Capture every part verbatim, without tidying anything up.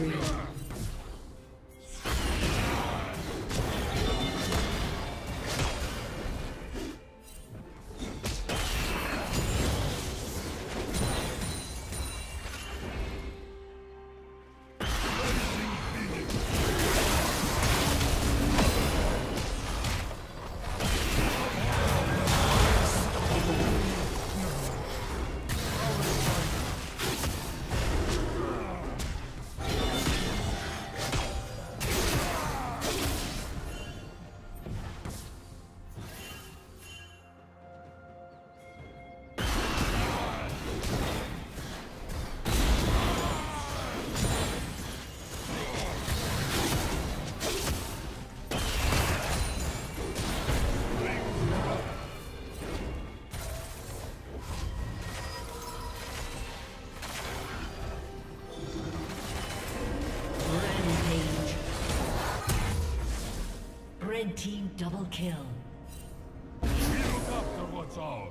free. Team double kill. Shield up to what's ours.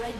Red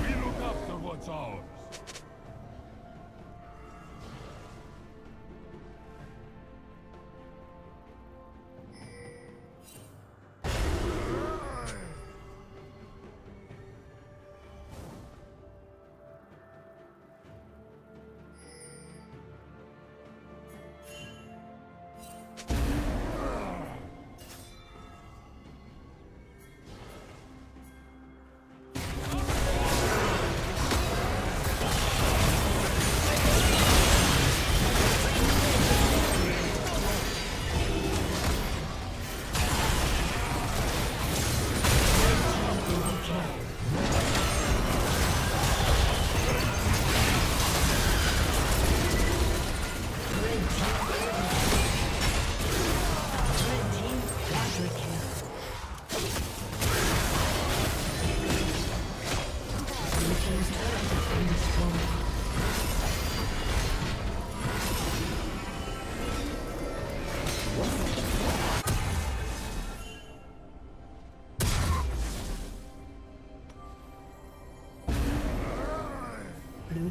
We look after what's ours. Blue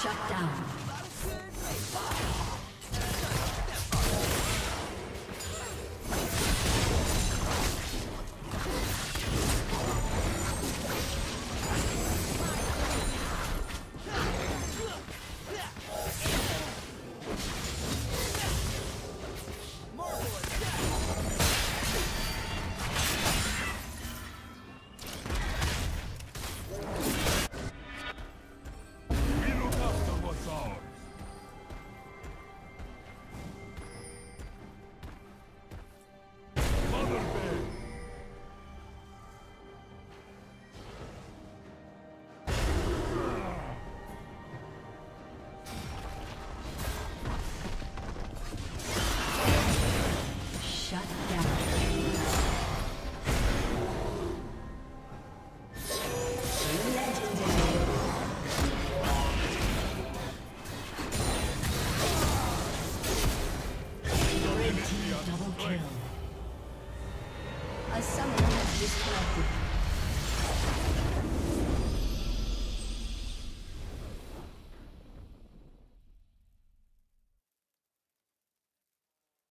Shut down. Double kill. A summoner has disconnected.